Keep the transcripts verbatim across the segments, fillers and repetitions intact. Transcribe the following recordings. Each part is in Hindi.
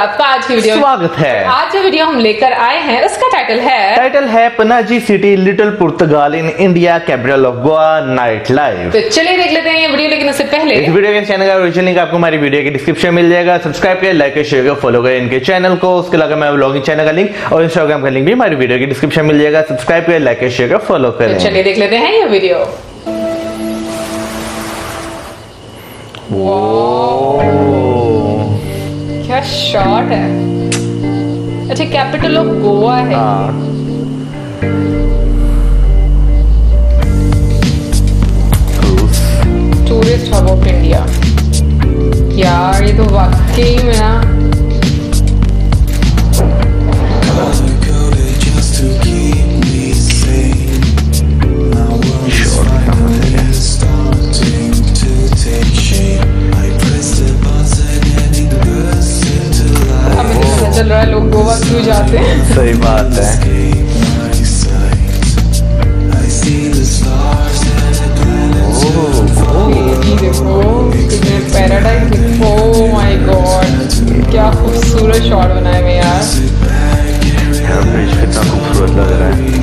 आपका आज की वीडियो स्वागत है। आज जो वीडियो हम लेकर आए हैं उसका टाइटल है टाइटल है Panaji city little Portugal in India capital of Goa night life. तो चलिए देख लेते हैं ये वीडियो, लेकिन उससे पहले इस वीडियो के चैनल का ओरिजिनल लिंक आपको हमारी वीडियो के डिस्क्रिप्शन मिल जाएगा। सब्सक्राइब करें, लाइक शेयर करें, फॉलो करें इनके चैनल को। उसके अलावा मेरा ब्लॉगिंग चैनल का लिंक और इंस्टाग्राम का लिंक भी हमारी वीडियो के डिस्क्रिप्शन मिल जाएगा। सब्सक्राइब करें, लाइक शेयर करें, फॉलो करें। चलिए देख लेते हैं ये वीडियो। क्या शॉट है। अच्छा कैपिटल ऑफ गोवा है। Tourist hub of India. यार ये तो वाकई में ना चल रहा है, लोग गोवा क्यों जाते हैं। सही बात है। पैराडाइज। ओह माय गॉड क्या खूबसूरत शॉट बनाया गया यार। कितना खूबसूरत लग रहा है।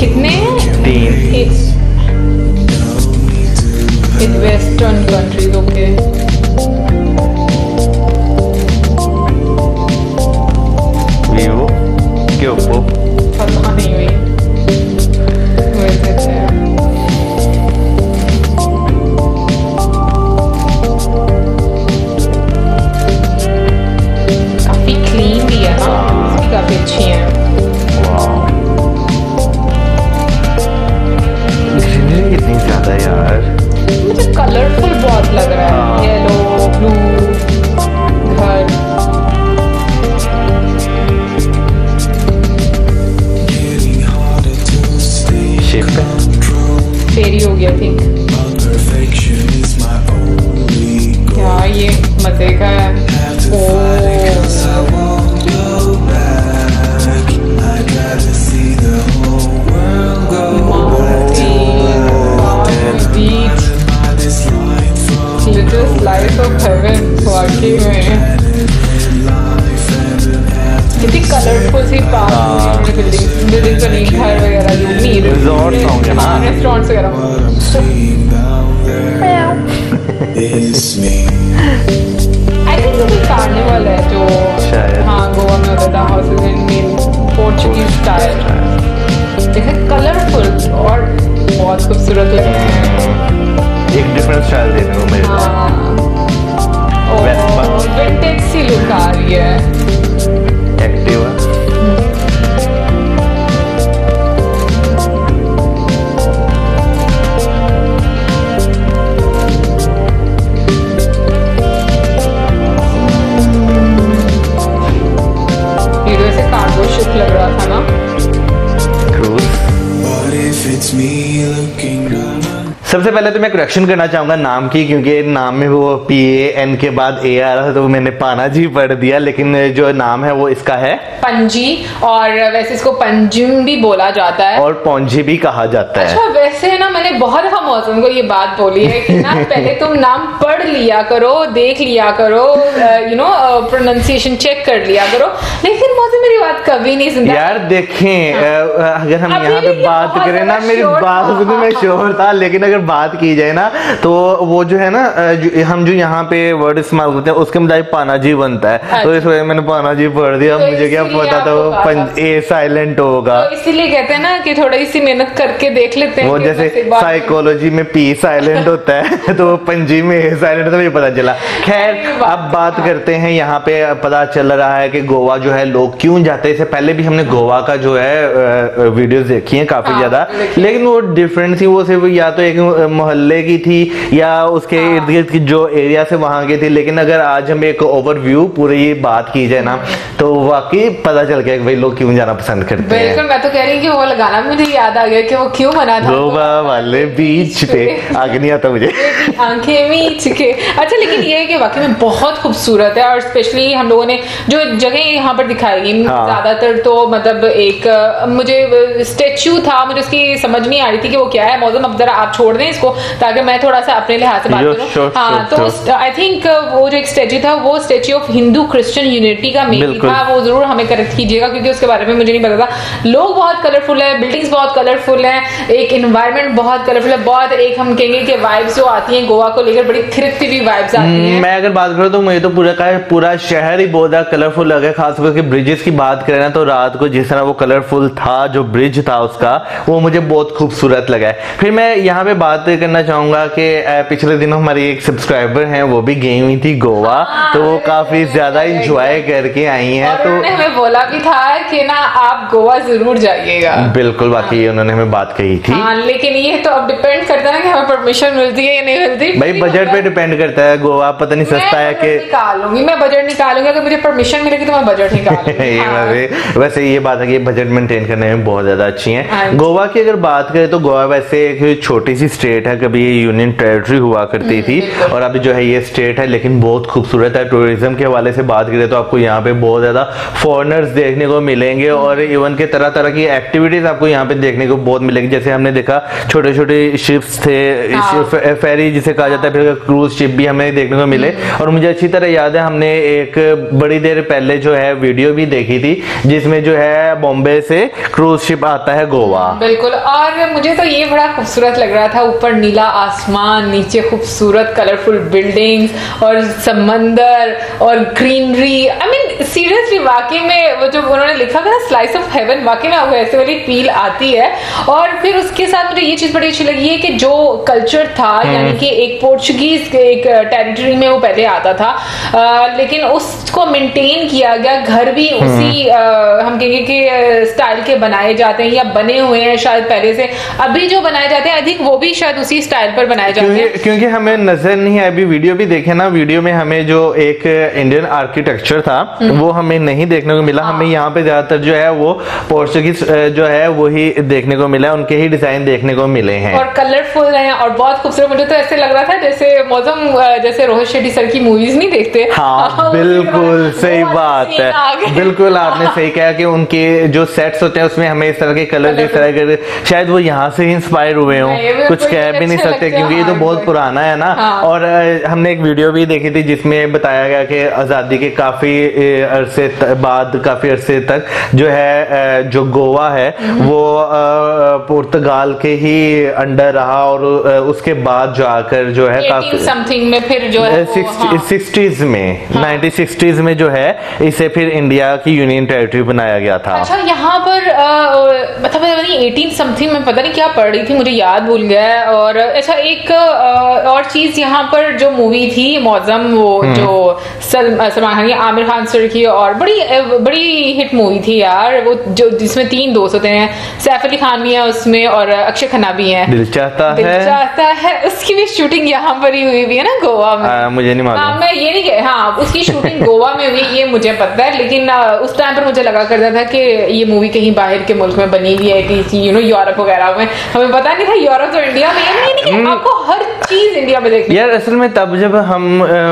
कितने तीन वेस्टर्न कंट्रीज। ओके कितनी कलरफुल सी पार्क बिल्डिंग बिल्डिंग बनी, घर वगैरह जो नीर रिजॉर्ट्स होंगे ना, रेस्टोरेंट्स वगैरह। आई थिंक ये कार्निवल है जो शायद हाँ गोवा में होता था। Houses in Portuguese style. देखिए कलरफुल और बहुत खूबसूरत लग रहे हैं। एक डिफरेंट स्टाइल देखने को मिल रहा है। विंटेज सी लुक आ रही है। एक्टिवा वीडियो से कार्गो शिप लग रहा था ना। सबसे पहले तो मैं करेक्शन करना चाहूंगा नाम की, क्योंकि नाम में वो पी ए एन के बाद ए आ रहा था तो मैंने पानाजी पढ़ दिया, लेकिन जो नाम है वो इसका है पंजी। और वैसे इसको पंजिम भी बोला जाता है और पौंजी भी कहा जाता है। अच्छा वैसे है ना, मैंने बहुत हम मौसम को ये बात बोली है कि ना पहले तुम नाम पढ़ लिया करो, देख लिया करो, यू नो प्रोनाउंसिएशन चेक कर लिया करो, लेकिन मौसम मेरी बात कभी नहीं सुनता यार। देखें अगर हम यहाँ पे बात करें ना, मेरी बात में शोर था, लेकिन बात की जाए ना तो वो जो है ना जो, हम जो यहाँ पे वर्ड इस्तेमाल करते हैं उसके मुताबिक पानाजी बनता है। अच्छा। तो इस वजह मैंने पानाजी पढ़ दिया। तो मुझे क्या पता था वो ए साइलेंट होगा, तो इसीलिए कहते हैं ना कि थोड़ी सी मेहनत करके देख लेते हैं। वो जैसे साइकोलॉजी में पी साइलेंट होता है तो पंजी में ए साइलेंट होता है, पता चला। खैर अब बात करते हैं, यहाँ पे पता चल रहा है कि गोवा जो है लोग क्यों जाते हैं। इससे पहले भी हमने गोवा का जो है वीडियोस देखी है काफी ज्यादा, लेकिन वो डिफरेंट थी। वो सिर्फ या तो मोहल्ले की थी या उसके इर्द गिर्द की जो एरिया से वहां की थी, लेकिन अगर आज हम एक ओवरव्यू पूरी बात की जाए ना तो वाकई पता चल गया कि भाई लोग क्यों जाना पसंद करते हैं। बिल्कुल मैं तो कह रही हूं कि वो लगाना मुझे याद आ गया कि वो क्यों बना था, गोवा वाले बीच पे। आगे नहीं आता मुझे आंखें मीच के। अच्छा लेकिन ये है कि वाकई में बहुत खूबसूरत है और स्पेशली हम लोगों ने जो जगह यहाँ पर दिखाई गई हाँ। ज्यादातर तो मतलब एक मुझे स्टेच्यू था, मुझे उसकी समझ नहीं आ रही थी कि वो क्या है। मौजूद अब जरा आप छोड़ दें इसको ताकि मैं थोड़ा सा अपने लिहाज से बात करूं। हाँ, तो आई थिंक वो जो एक स्टेच्यू था वो statue of Hindu Christian unity का मेबी था। वो जरूर हमें करेक्ट कीजिएगा क्योंकि उसके बारे में मुझे नहीं पता था। लोग बहुत कलरफुल है, बिल्डिंग्स बहुत कलरफुल है, एक इन्वायरमेंट बहुत कलरफुल है, बहुत एक हम कहेंगे कि वाइब्स जो आती है गोवा को लेकर बड़ी थिरकती हुई वाइब्स आती है। मैं अगर बात करूँ तो मुझे तो पूरा का पूरा शहर ही बहुत ज्यादा कलरफुल लगा, खासकर के ब्रिजेस की बात करें ना तो रात को जिस तरह वो कलरफुल था जो ब्रिज था उसका, वो मुझे बहुत खूबसूरत लगा है। फिर मैं यहाँ पे बात करना चाहूंगा कि पिछले दिनों हमारी एक सब्सक्राइबर हैं वो भी गई हुई थी गोवा, तो वो काफी ज्यादा इंजॉय करके आई हैं। तो उन्होंने हमें बोला भी था कि ना आप गोवा जरूर जाइएगा, बिल्कुल बाकी उन्होंने हमें बात कही थी। लेकिन ये तो अब डिपेंड करता है कि हमें परमिशन मिलती है या नहीं मिलती। भाई बजट पे डिपेंड करता है, गोवा पता नहीं सस्ता है कि निकालूंगी मैं बजट निकालूंगी अगर मुझे परमिशन मिलेगी तो मैं बजट निकालूंगी। वैसे ये बात है कि बजट मेंटेन करने में बहुत ज्यादा अच्छी है। गोवा की अगर बात करें तो गोवा वैसे एक छोटी सी स्टेट है, कभी ये यूनियन टेरिटरी हुआ करती थी और अभी जो है ये स्टेट है, लेकिन बहुत खूबसूरत है। टूरिज्म के हवाले से बात करें तो आपको यहाँ पे बहुत ज्यादा फॉरेनर्स देखने को मिलेंगे और इवन के तरह तरह की एक्टिविटीज आपको यहाँ पे देखने को बहुत मिलेगी। जैसे हमने देखा छोटे छोटे शिप्स थे, फेरी जिसे कहा जाता है, फिर क्रूज शिप भी हमें देखने को मिले। और मुझे अच्छी तरह याद है हमने एक बड़ी देर पहले जो है वीडियो भी देखी थी जिसमें जो है बॉम्बे से क्रूज शिप आता है गोवा। बिल्कुल, और मुझे तो ये बड़ा खूबसूरत लग रहा था, ऊपर नीला आसमान, नीचे खूबसूरत कलरफुल बिल्डिंग्स और समंदर और ग्रीनरी। आई मीन सीरियसली वाकई में वो जो उन्होंने लिखा था स्लाइस ऑफ हेवन, वाकई में ऐसे वाली फील आती है। और फिर उसके साथ मुझे ये चीज बड़ी अच्छी लगी है कि जो कल्चर था यानी कि एक पोर्चुगीज एक टेरिटरी में वो पहले आता था आ, लेकिन उसको मेंटेन किया गया। घर भी उसी आ, हम कहेंगे कि स्टाइल के बनाए जाते हैं या बने हुए हैं शायद पहले से, अभी जो बनाए जाते हैं अधिक वो भी शायद उसी स्टाइल पर बनाए जाते हैं। क्योंकि हमें नजर नहीं है, अभी वीडियो भी देखे ना, वीडियो में हमें जो एक इंडियन आर्किटेक्चर था वो हमें नहीं देखने को मिला। हमें यहाँ पे ज्यादातर जो है वो पोर्चुगीज जो है वो ही देखने को मिला, उनके ही डिजाइन देखने को मिले हैं और कलरफुल हैं और बहुत खूबसूरत। मुझे तो ऐसे लग रहा था जैसे मौसम जैसे रोहित शेट्टी सर की मूवीज नहीं देखते। हाँ बिल्कुल सही बात है, बिल्कुल आपने सही कहा कि उनके जो सेट्स होते हैं उसमें हमें इस तरह के कलर इस तरह के, शायद वो यहाँ से इंस्पायर हुए हों, कुछ कह भी नहीं सकते क्योंकि ये तो बहुत पुराना है ना। और हमने एक वीडियो भी देखी थी जिसमें बताया गया कि आजादी के काफी अरसे बाद काफी अरसे तक जो है जो गोवा है वो पुर्तगाल के ही अंडर रहा और उसके बाद जाकर जो है काफी समथिंग में फिर जो है सिक्सटीज में नाइनटीन सिक्सटीज में जो है इसे फिर इंडिया की यूनियन टेरिटरी बनाया गया था। अच्छा यहाँ पर मतलब एटीन समथिंग में पता नहीं क्या पढ़ रही थी, मुझे याद भूल गया। और अच्छा एक और चीज यहाँ पर जो मूवी थी मौजम वो जो सलमान खान आमिर खान सर की और बड़ी बड़ी हिट मूवी थी यार वो, जो जिसमें तीन दोस्त होते हैं, सैफ अली खान भी है उसमें और अक्षय खन्ना भी है। दिल चाहता है, दिल चाहता है उसकी भी शूटिंग यहाँ पर ही हुई हुई है ना गोवा में। आ, मुझे नहीं मालूम। हाँ मैं ये नहीं कह, हाँ उसकी शूटिंग गोवा में हुई ये मुझे पता है, लेकिन उस टाइम पर मुझे लगा करता था कि ये मूवी कहीं बाहर के मुल्क में बनी हुई है, किसी यू नो यूरोप वगैरह में। हमें पता नहीं था यूरोप और इंडिया में, ये नहीं आपको हर चीज इंडिया में देखती है यार। असल में तब जब हम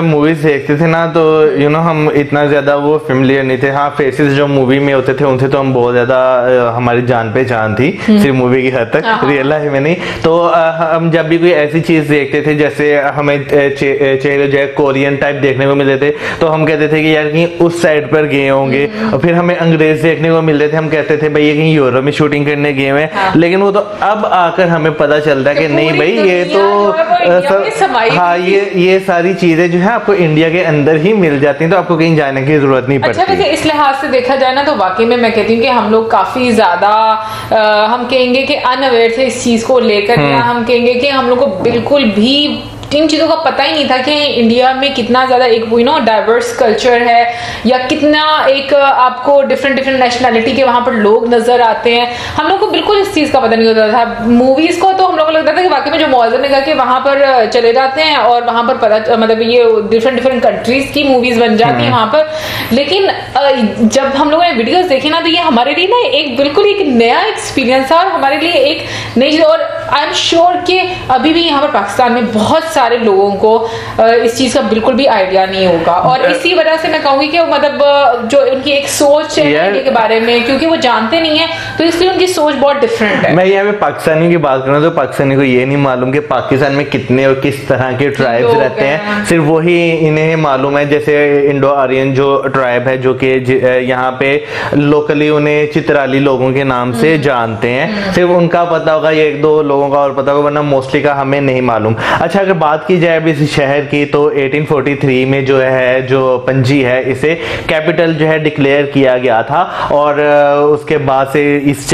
मूवीज देखते थे ना तो यू नो हम इतना ज्यादा वो फेमिलियर नहीं थे। हाँ फेसेस जो मूवी में होते थे उनसे तो हम बहुत ज्यादा हमारी जान पहचान थी सिर्फ मूवी की हद तक, रियल लाइफ में नहीं। तो हम जब भी कोई ऐसी चीज देखते थे जैसे हमें चेहरे जो है कोरियन टाइप देखने को मिलते थे तो हम कहते थे कि यार कहीं उस साइड पर गए होंगे, और फिर हमें अंग्रेज देखने को मिलते थे, हम कहते थे भाई ये कहीं यूरोप में शूटिंग करने गए हुए हैं। लेकिन वो तो अब आकर हमें पता चलता है कि नहीं भाई ये तो हाँ ये ये सारी चीजें जो है आपको इंडिया के अंदर ही मिल जाती है, तो आपको कहीं जाने की जरूरत नहीं पड़ती। अच्छा इस लिहाज से देखा जाए ना तो वाकई में मैं कहती हूँ कि हम लोग काफी ज्यादा हम कहेंगे कि अनअवेयर थे इस चीज को लेकर, या हम कहेंगे कि हम लोग को बिल्कुल भी इन चीजों का पता ही नहीं था कि इंडिया में कितना ज्यादा एक यू नो डाइवर्स कल्चर है या कितना एक आपको डिफरेंट डिफरेंट नेशनैलिटी के वहां पर लोग नजर आते हैं। हम लोग को बिल्कुल इस चीज का पता नहीं होता था। मूवीज को तो हम लोग को लगता था कि वाकई में जो मौजूद ने कहा कि वहां पर चले जाते हैं और वहां पर पता मतलब ये डिफरेंट डिफरेंट कंट्रीज की मूवीज बन जाती है वहां पर। लेकिन जब हम लोगों ने वीडियोज देखे ना तो ये हमारे लिए ना एक बिल्कुल एक नया एक्सपीरियंस था और हमारे लिए एक नई चीज। और आई एम श्योर कि अभी भी यहाँ पर पाकिस्तान में बहुत सारे सारे लोगों को इस चीज का बिल्कुल भी आइडिया नहीं होगा और इसी वजह से मैं कहूँगी कि मतलब जो उनकी एक सोच है इंडिया के बारे में, क्योंकि वो जानते नहीं है तो इसलिए उनकी सोच बहुत डिफरेंट है। मैं यहाँ पे पाकिस्तानी की बात करूँ तो पाकिस्तानी को ये नहीं मालूम कि पाकिस्तान में कितने और किस तरह के ट्राइब्स रहते हैं, सिर्फ वही इन्हें मालूम है। जैसे इंडो आर्यन जो ट्राइब है जो कि यहाँ पे लोकली उन्हें चित्राली लोगों के नाम से जानते हैं, सिर्फ उनका पता होगा, ये एक दो लोगों का और पता होगा, वरना मोस्टली का हमें नहीं मालूम। अच्छा, अगर बात की जाए अब इस शहर की तो अठारह सौ तैंतालीस में जो है जो पंजी है इसे कैपिटल जो है डिक्लेयर किया गया था और उसके बाद से इस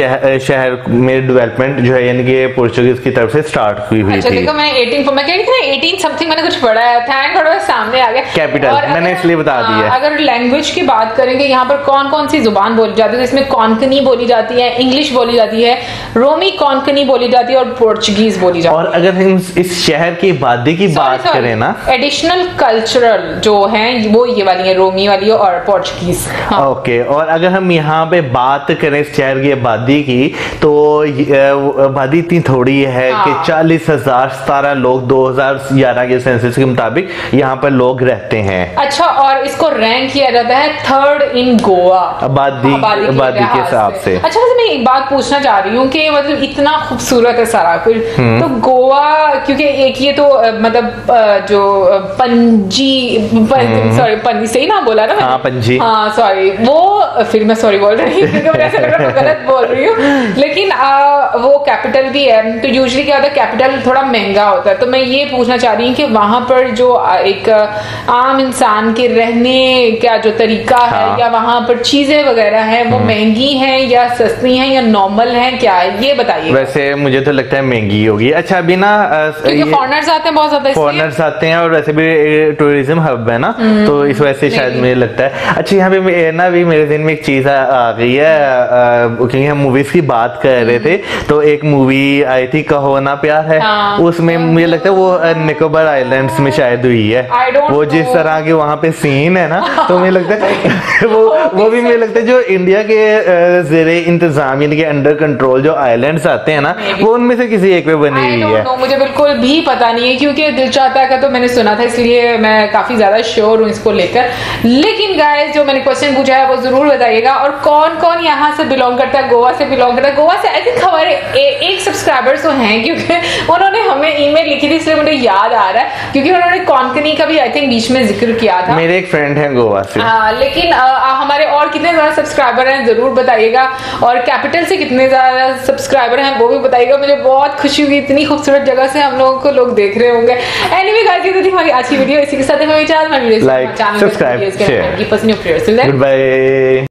शहर में डेवलपमेंट जो है यानी कि पोर्चुगीज की तरफ से स्टार्ट हुई हुई थी। देखो मैं अठारह मैं कह रही थी ना अठारह समथिंग मैंने कुछ पढ़ा है, थैंक गॉड सामने आ गया कैपिटल, मैंने इसलिए बता दी है। अगर लैंग्वेज की बात करेंगे यहाँ पर कौन कौन सी जुबान बोली जाती है, इसमें कोंकणी बोली जाती है, इंग्लिश बोली जाती है, रोमी कोंकणी बोली जाती है और पोर्चुगीज बोली जाती है। और अगर हम इस शहर की आबादी की बात करें ना, एडिशनल कल्चरल जो है वो ये वाली है, रोमी वाली और पोर्चुगीज। हाँ। ओके, और अगर हम यहाँ पे बात करें इस शहर की आबादी की तो आबादी इतनी थोड़ी है हाँ। कि चालीस हजार सतारह लोग दो हजार ग्यारह के सेंसस के मुताबिक यहाँ पर लोग रहते हैं। अच्छा, और इसको रैंक किया जाता है थर्ड इन गोवा आबादी आबादी के हिसाब से। अच्छा, वैसे मैं एक बात पूछना चाह रही हूँ कि मतलब इतना खूबसूरत है सारा कुछ तो गोवा, क्योंकि एक ये तो मतलब जो पंजी सॉरी पंजी सही ना बोला ना मैंने, पंजी हाँ सॉरी, वो फिर मैं सॉरी बोल रही हूँ क्योंकि ऐसा लग रहा है गलत बोल रही हूँ, लेकिन आ, वो कैपिटल भी है तो यूजली क्या होता है कैपिटल थोड़ा महंगा होता है। तो मैं ये पूछना चाह रही हूँ कि वहाँ पर जो एक आम इंसान के रहने का जो तरीका हाँ। है या वहाँ पर चीजें वगैरह है वो महंगी है या सस्ती है या नॉर्मल है, क्या है ये बताइए। वैसे मुझे तो लगता है महंगी होगी। अच्छा, अभी ना क्योंकि फॉरेनर्स आते हैं बहुत ज्यादा, फॉरेनर्स आते हैं और वैसे भी टूरिज्म हब है ना तो इस वजह से शायद मुझे लगता है। अच्छा, यहाँ पे ना भी मेरे दिन में एक चीज आ गई है क्योंकि हम मूवीज की बात कर रहे थे तो एक मूवी आई थी कहो ना प्यार है, उसमें मुझे लगता है वो निकोबार आइलैंड्स में शायद हुई है, वो जिस तरह के वहाँ पे सीन है ना तो मुझे लगता है वो वो भी मुझे लगता है जो इंडिया के जेरे इंतजाम यानी कि अंडर कंट्रोल जो आइलैंड्स आते हैं ना वो उनमें से किसी एक पे बनी हुई है। मुझे बिल्कुल भी पता नहीं है क्योंकि दिल चाहता का तो मैंने सुना था इसलिए मैं काफी ज्यादा श्योर हूँ इसको लेकर। लेकिन गाइस जो मैंने क्वेश्चन पूछा है वो जरूर बताइएगा और कौन कौन यहाँ से बिलोंग करता है, गोवा से बिलोंग करता है। गोवा से आई थिंक हमारे ए, एक सब्सक्राइबर तो हैं क्योंकि उन्होंने हमें ईमेल लिखी थी इसलिए मुझे याद आ रहा है क्योंकि उन्होंने कोंकणी का भी आई थिंक बीच में जिक्र किया था। मेरे एक फ्रेंड हैं गोवा से। हाँ, लेकिन आ, आ, हमारे और कितने ज्यादा सब्सक्राइबर हैं जरूर बताइएगा और कैपिटल से कितने ज्यादा सब्सक्राइबर हैं वो भी बताइएगा। मुझे बहुत खुशी हुई, इतनी खूबसूरत जगह से हम लोगों को लोग देख रहे होंगे। एनीवे गाइस ये थी हमारी आज की वीडियो, इसी के साथ हमें विचार, हमारी video subscribe share, keep us in your prayers. Good bye.